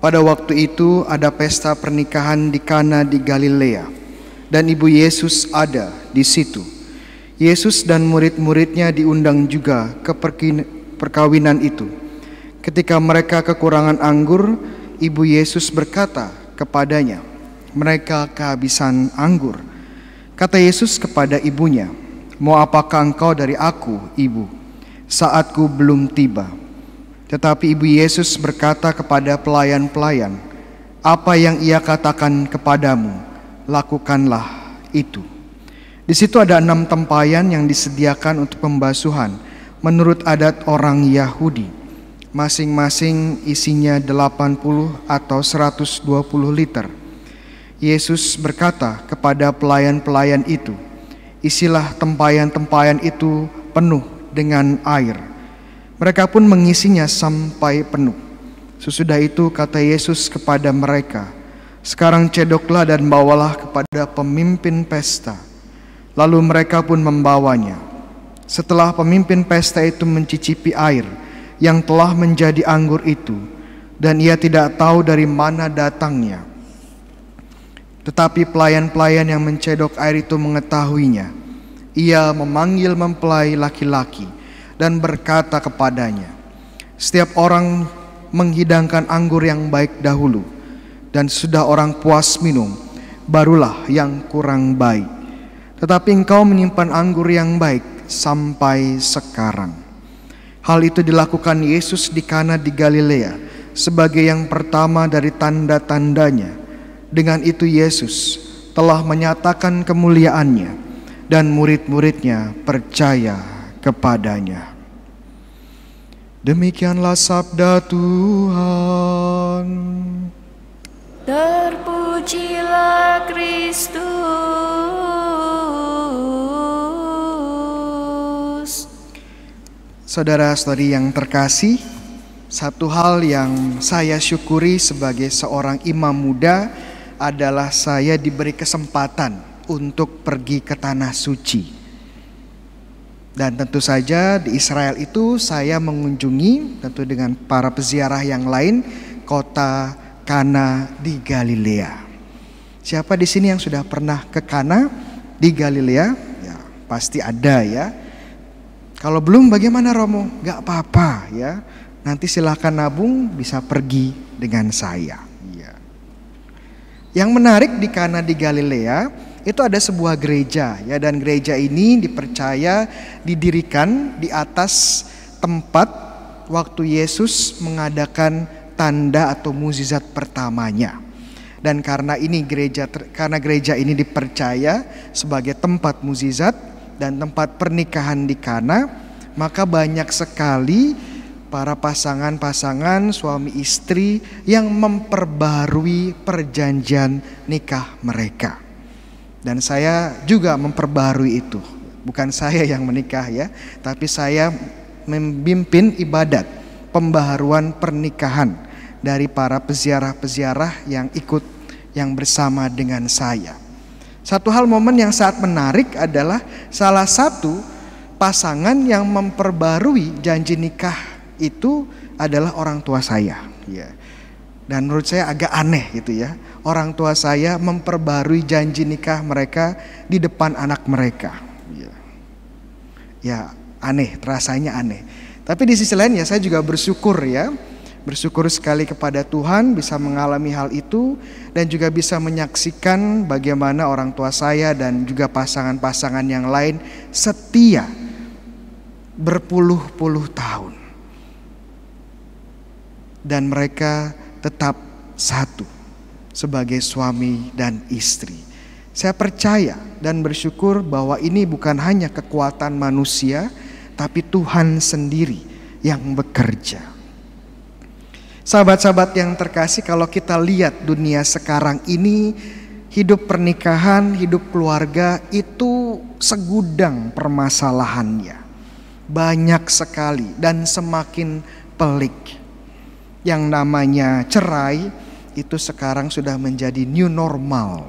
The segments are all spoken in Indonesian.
Pada waktu itu ada pesta pernikahan di Kana di Galilea, dan ibu Yesus ada di situ. Yesus dan murid-muridnya diundang juga ke perkawinan itu. Ketika mereka kekurangan anggur, ibu Yesus berkata kepadanya, "Mereka kehabisan anggur." Kata Yesus kepada ibunya, "Mau apakah engkau dari aku, Ibu? Saatku belum tiba." Tetapi ibu Yesus berkata kepada pelayan-pelayan, "Apa yang ia katakan kepadamu, lakukanlah itu." Di situ ada 6 tempayan yang disediakan untuk pembasuhan menurut adat orang Yahudi. Masing-masing isinya 80 atau 120 liter. Yesus berkata kepada pelayan-pelayan itu, "Isilah tempayan-tempayan itu penuh dengan air." Mereka pun mengisinya sampai penuh. Sesudah itu kata Yesus kepada mereka, "Sekarang cedoklah dan bawalah kepada pemimpin pesta." Lalu mereka pun membawanya. Setelah pemimpin pesta itu mencicipi air yang telah menjadi anggur itu, dan ia tidak tahu dari mana datangnya. Tetapi pelayan-pelayan yang mencedok air itu mengetahuinya. Ia memanggil mempelai laki-laki dan berkata kepadanya, "Setiap orang menghidangkan anggur yang baik dahulu, dan sudah orang puas minum, barulah yang kurang baik. Tetapi engkau menyimpan anggur yang baik sampai sekarang." Hal itu dilakukan Yesus di Kana di Galilea sebagai yang pertama dari tanda-tandanya. Dengan itu Yesus telah menyatakan kemuliaannya, dan murid-muridnya percaya kepadanya. Demikianlah sabda Tuhan. Terpujilah Kristus. Saudara-saudari yang terkasih, satu hal yang saya syukuri sebagai seorang imam muda adalah saya diberi kesempatan untuk pergi ke Tanah Suci. Dan tentu saja di Israel itu saya mengunjungi, tentu dengan para peziarah yang lain, kota Kana di Galilea. Siapa di sini yang sudah pernah ke Kana di Galilea? Ya, pasti ada ya. Kalau belum bagaimana Romo? Gak apa-apa ya. Nanti silahkan nabung bisa pergi dengan saya. Ya. Yang menarik di Kana di Galilea itu ada sebuah gereja ya, dan gereja ini dipercaya didirikan di atas tempat waktu Yesus mengadakan tanda atau mukjizat pertamanya. Dan karena gereja ini dipercaya sebagai tempat mukjizat dan tempat pernikahan di Kana, maka banyak sekali para pasangan-pasangan suami istri yang memperbarui perjanjian nikah mereka. Dan saya juga memperbarui itu. Bukan saya yang menikah ya, tapi saya memimpin ibadat pembaharuan pernikahan dari para peziarah-peziarah yang ikut, yang bersama dengan saya. Satu hal momen yang sangat menarik adalah salah satu pasangan yang memperbarui janji nikah itu adalah orang tua saya. Dan menurut saya agak aneh gitu ya. Orang tua saya memperbarui janji nikah mereka di depan anak mereka. Ya aneh, rasanya aneh. Tapi di sisi lain ya saya juga bersyukur ya. Bersyukur sekali kepada Tuhan bisa mengalami hal itu, dan juga bisa menyaksikan bagaimana orang tua saya dan juga pasangan-pasangan yang lain setia berpuluh-puluh tahun. Dan mereka tetap satu sebagai suami dan istri. Saya percaya dan bersyukur bahwa ini bukan hanya kekuatan manusia, tapi Tuhan sendiri yang bekerja. Sahabat-sahabat yang terkasih, kalau kita lihat dunia sekarang ini, hidup pernikahan, hidup keluarga itu segudang permasalahannya. Banyak sekali dan semakin pelik. Yang namanya cerai itu sekarang sudah menjadi new normal.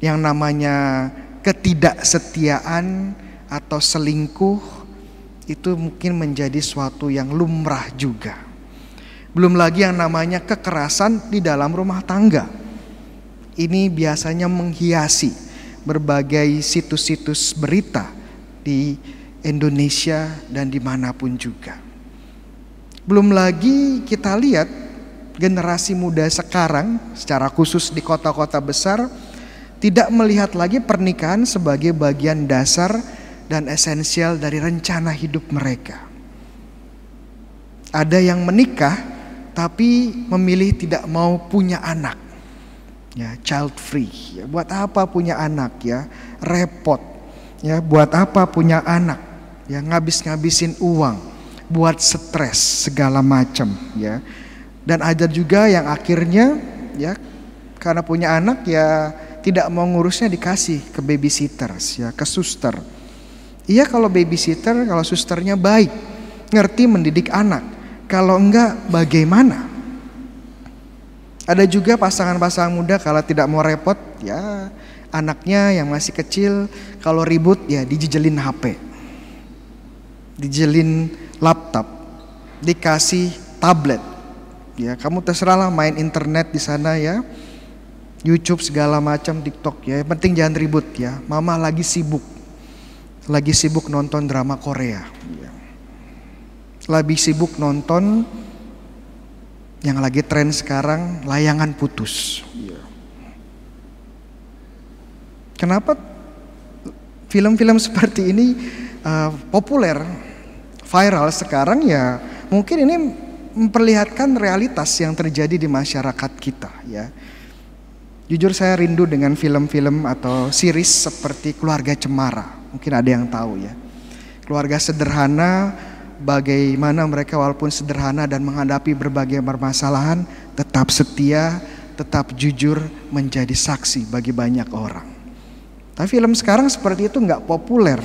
Yang namanya ketidaksetiaan atau selingkuh itu mungkin menjadi suatu yang lumrah juga. Belum lagi yang namanya kekerasan di dalam rumah tangga. Ini biasanya menghiasi berbagai situs-situs berita di Indonesia dan dimanapun juga. Belum lagi kita lihat generasi muda sekarang, secara khusus di kota-kota besar, tidak melihat lagi pernikahan sebagai bagian dasar dan esensial dari rencana hidup mereka. Ada yang menikah tapi memilih tidak mau punya anak, ya, child free. Ya, buat apa punya anak, ya, repot. Ya, buat apa punya anak, ya, ngabis-ngabisin uang buat stres segala macam, ya. Dan ada juga yang akhirnya, ya, karena punya anak, ya, tidak mau ngurusnya dikasih ke babysitters, ya, ke suster. Iya, kalau babysitter, kalau susternya baik, ngerti mendidik anak. Kalau enggak, bagaimana? Ada juga pasangan-pasangan muda kalau tidak mau repot, ya, anaknya yang masih kecil kalau ribut, ya, dijejelin HP, dijejelin laptop, dikasih tablet, ya, kamu terserahlah main internet di sana, ya, YouTube segala macam, TikTok, ya, yang penting jangan ribut, ya, mama lagi sibuk. Lagi sibuk nonton drama Korea, lagi sibuk nonton yang lagi tren sekarang, Layangan Putus. Kenapa film-film seperti ini populer, viral sekarang, ya? Mungkin ini memperlihatkan realitas yang terjadi di masyarakat kita, ya. Jujur saya rindu dengan film-film atau series seperti Keluarga Cemara. Mungkin ada yang tahu, ya, keluarga sederhana, bagaimana mereka walaupun sederhana dan menghadapi berbagai permasalahan tetap setia, tetap jujur, menjadi saksi bagi banyak orang. Tapi film sekarang seperti itu nggak populer.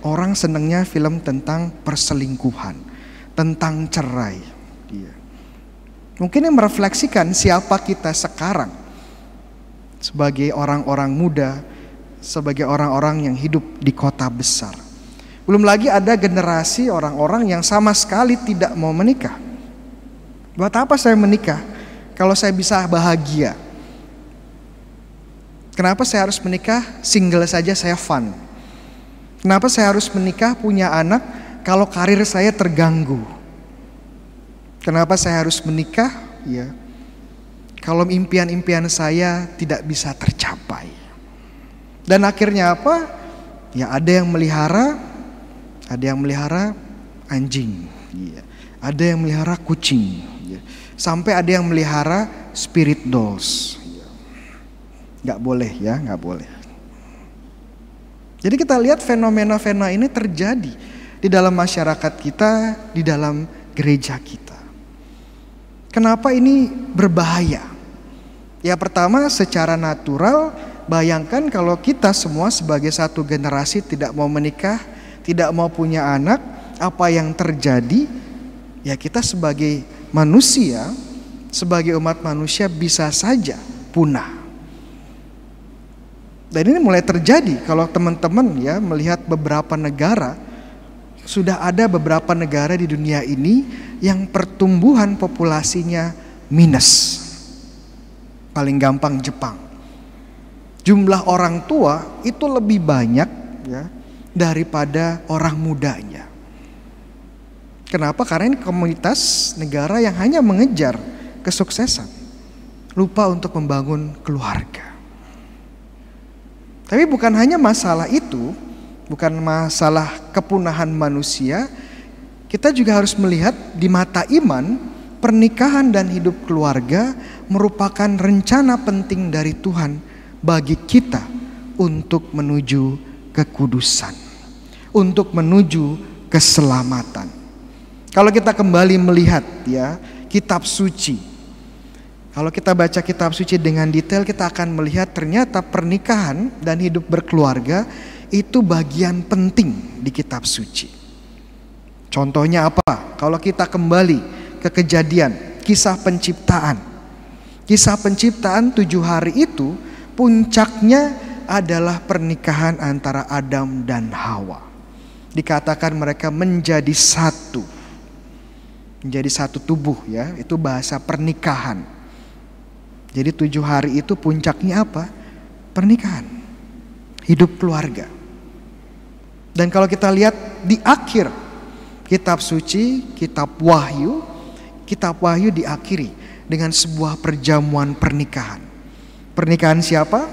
Orang senengnya film tentang perselingkuhan, tentang cerai. Mungkin yang merefleksikan siapa kita sekarang sebagai orang-orang muda, sebagai orang-orang yang hidup di kota besar. Belum lagi ada generasi orang-orang yang sama sekali tidak mau menikah. Buat apa saya menikah kalau saya bisa bahagia? Kenapa saya harus menikah? Single saja saya fun. Kenapa saya harus menikah, punya anak, kalau karir saya terganggu? Kenapa saya harus menikah, ya, kalau impian-impian saya tidak bisa tercapai? Dan akhirnya apa? Ya, ada yang melihara anjing, ya, ada yang melihara kucing, ya, sampai ada yang melihara spirit dolls. Nggak boleh, ya, nggak boleh. Jadi kita lihat fenomena-fenomena ini terjadi di dalam masyarakat kita, di dalam gereja kita. Kenapa ini berbahaya? Ya, pertama, secara natural, bayangkan kalau kita semua sebagai satu generasi tidak mau menikah, tidak mau punya anak, apa yang terjadi? Ya, kita sebagai manusia, sebagai umat manusia bisa saja punah. Dan ini mulai terjadi kalau teman-teman, ya, melihat beberapa negara, sudah ada beberapa negara di dunia ini yang pertumbuhan populasinya minus. Paling gampang Jepang. Jumlah orang tua itu lebih banyak, ya, daripada orang mudanya. Kenapa? Karena ini komunitas negara yang hanya mengejar kesuksesan, lupa untuk membangun keluarga. Tapi bukan hanya masalah itu, bukan masalah kepunahan manusia, kita juga harus melihat di mata iman, pernikahan dan hidup keluarga merupakan rencana penting dari Tuhan bagi kita untuk menuju kekudusan, untuk menuju keselamatan. Kalau kita kembali melihat, ya, kitab suci, kalau kita baca kitab suci dengan detail, kita akan melihat ternyata pernikahan dan hidup berkeluarga itu bagian penting di kitab suci. Contohnya apa? Kalau kita kembali ke Kejadian, kisah penciptaan. Kisah penciptaan 7 hari itu puncaknya adalah pernikahan antara Adam dan Hawa. Dikatakan mereka menjadi satu. menjadi satu tubuh ya, itu bahasa pernikahan. Jadi 7 hari itu puncaknya apa? Pernikahan, hidup keluarga. Dan kalau kita lihat di akhir kitab suci, kitab Wahyu diakhiri dengan sebuah perjamuan pernikahan. Pernikahan siapa?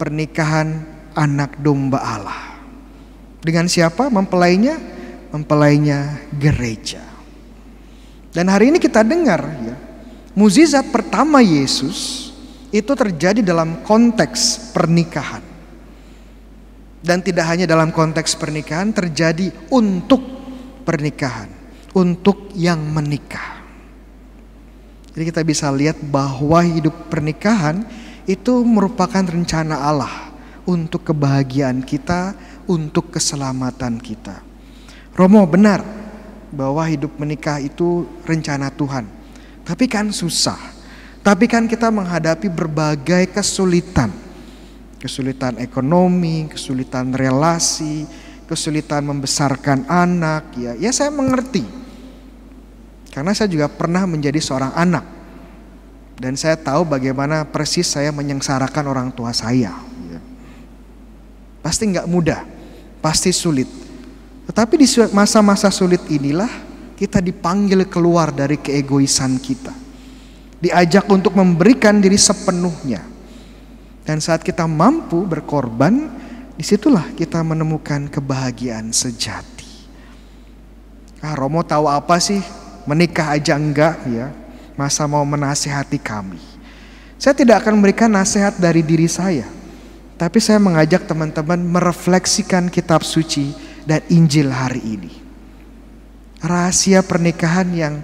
Pernikahan anak domba Allah. Dengan siapa? Mempelainya? Mempelainya gereja. Dan hari ini kita dengar ya, mukjizat pertama Yesus itu terjadi dalam konteks pernikahan. Dan tidak hanya dalam konteks pernikahan, terjadi untuk pernikahan, untuk yang menikah. Jadi kita bisa lihat bahwa hidup pernikahan itu merupakan rencana Allah untuk kebahagiaan kita, untuk keselamatan kita. Romo, benar bahwa hidup menikah itu rencana Tuhan. Tapi kan susah. Tapi kan kita menghadapi berbagai kesulitan. Kesulitan ekonomi, kesulitan relasi, kesulitan membesarkan anak. Ya saya mengerti. Karena saya juga pernah menjadi seorang anak. Dan saya tahu bagaimana persis saya menyengsarakan orang tua saya. Pasti nggak mudah, pasti sulit. Tetapi di masa-masa sulit inilah kita dipanggil keluar dari keegoisan kita. Diajak untuk memberikan diri sepenuhnya. Dan saat kita mampu berkorban, disitulah kita menemukan kebahagiaan sejati. Ah, Romo tahu apa sih? Menikah aja enggak ya, masa mau menasihati kami. Saya tidak akan memberikan nasihat dari diri saya, tapi saya mengajak teman-teman merefleksikan kitab suci dan Injil hari ini. Rahasia pernikahan yang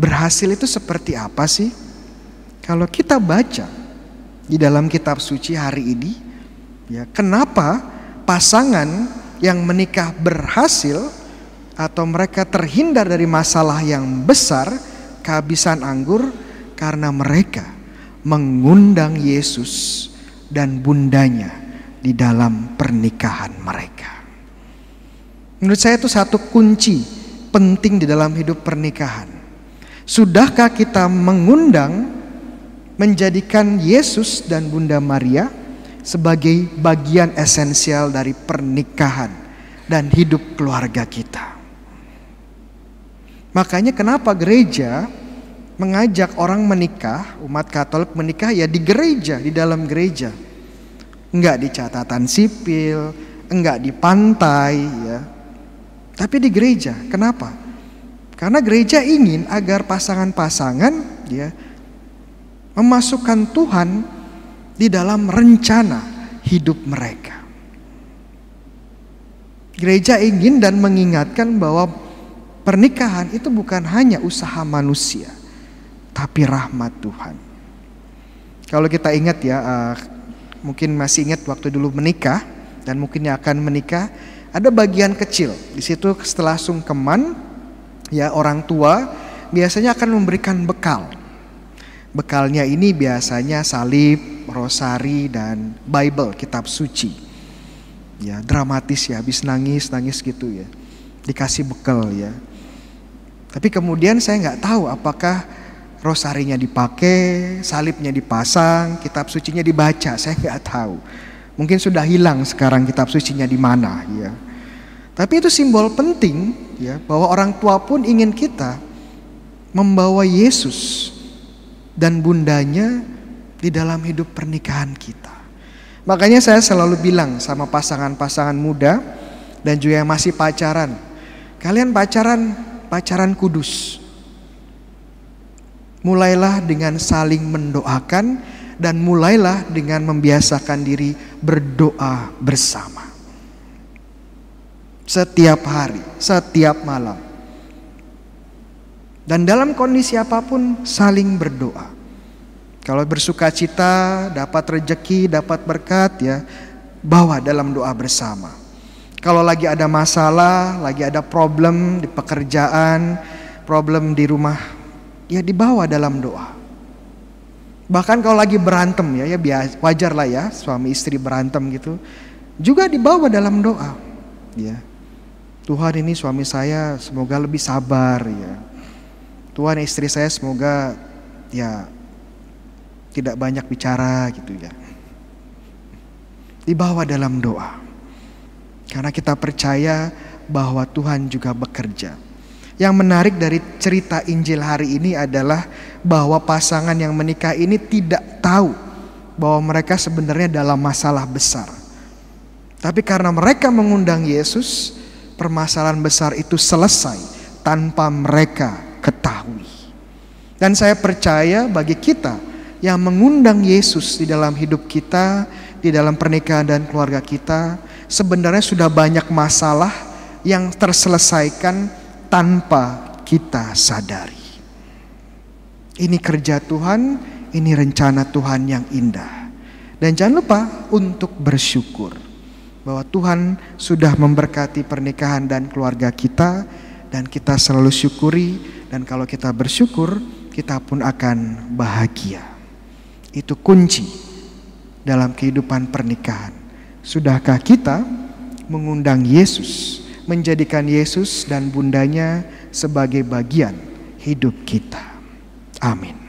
berhasil itu seperti apa sih? Kalau kita baca di dalam kitab suci hari ini ya, kenapa pasangan yang menikah berhasil atau mereka terhindar dari masalah yang besar, kehabisan anggur, karena mereka mengundang Yesus dan bundanya di dalam pernikahan mereka. Menurut saya itu satu kunci penting di dalam hidup pernikahan. Sudahkah kita mengundang, menjadikan Yesus dan Bunda Maria sebagai bagian esensial dari pernikahan dan hidup keluarga kita? Makanya kenapa gereja mengajak orang menikah, umat Katolik menikah ya di gereja, di dalam gereja. Enggak di catatan sipil, enggak di pantai ya. Tapi di gereja. Kenapa? Karena gereja ingin agar pasangan-pasangan ya memasukkan Tuhan di dalam rencana hidup mereka. Gereja ingin dan mengingatkan bahwa pernikahan itu bukan hanya usaha manusia, tapi rahmat Tuhan. Kalau kita ingat ya, mungkin masih ingat waktu dulu menikah dan mungkin yang akan menikah, ada bagian kecil di situ setelah sungkeman, ya orang tua biasanya akan memberikan bekal. Bekalnya ini biasanya salib, rosari dan Bible, kitab suci. Ya dramatis ya, habis nangis gitu ya, dikasih bekal ya. Tapi kemudian saya nggak tahu apakah rosarinya dipakai, salibnya dipasang, kitab sucinya dibaca. Saya nggak tahu. Mungkin sudah hilang sekarang kitab sucinya di mana ya. Tapi itu simbol penting ya, bahwa orang tua pun ingin kita membawa Yesus dan bundanya di dalam hidup pernikahan kita. Makanya saya selalu bilang sama pasangan-pasangan muda dan juga yang masih pacaran, kalian pacaran kudus. Mulailah dengan saling mendoakan dan mulailah dengan membiasakan diri berdoa bersama. Setiap hari, setiap malam. Dan dalam kondisi apapun saling berdoa. Kalau bersuka cita, dapat rejeki, dapat berkat ya, bawa dalam doa bersama. Kalau lagi ada masalah, lagi ada problem di pekerjaan, problem di rumah, ya dibawa dalam doa. Bahkan kalau lagi berantem ya wajar lah ya suami istri berantem gitu, juga dibawa dalam doa. Ya, Tuhan ini suami saya semoga lebih sabar ya. Tuhan, istri saya semoga ya tidak banyak bicara gitu ya. Dibawa dalam doa. Karena kita percaya bahwa Tuhan juga bekerja. Yang menarik dari cerita Injil hari ini adalah bahwa pasangan yang menikah ini tidak tahu bahwa mereka sebenarnya dalam masalah besar. Tapi karena mereka mengundang Yesus, permasalahan besar itu selesai tanpa mereka ketahui. Dan saya percaya bagi kita yang mengundang Yesus di dalam hidup kita, di dalam pernikahan dan keluarga kita, sebenarnya sudah banyak masalah yang terselesaikan tanpa kita sadari. Ini kerja Tuhan, ini rencana Tuhan yang indah. Dan jangan lupa untuk bersyukur bahwa Tuhan sudah memberkati pernikahan dan keluarga kita, dan kita selalu syukuri, dan kalau kita bersyukur, kita pun akan bahagia. Itu kunci dalam kehidupan pernikahan. Sudahkah kita mengundang Yesus, menjadikan Yesus dan bundanya sebagai bagian hidup kita? Amin.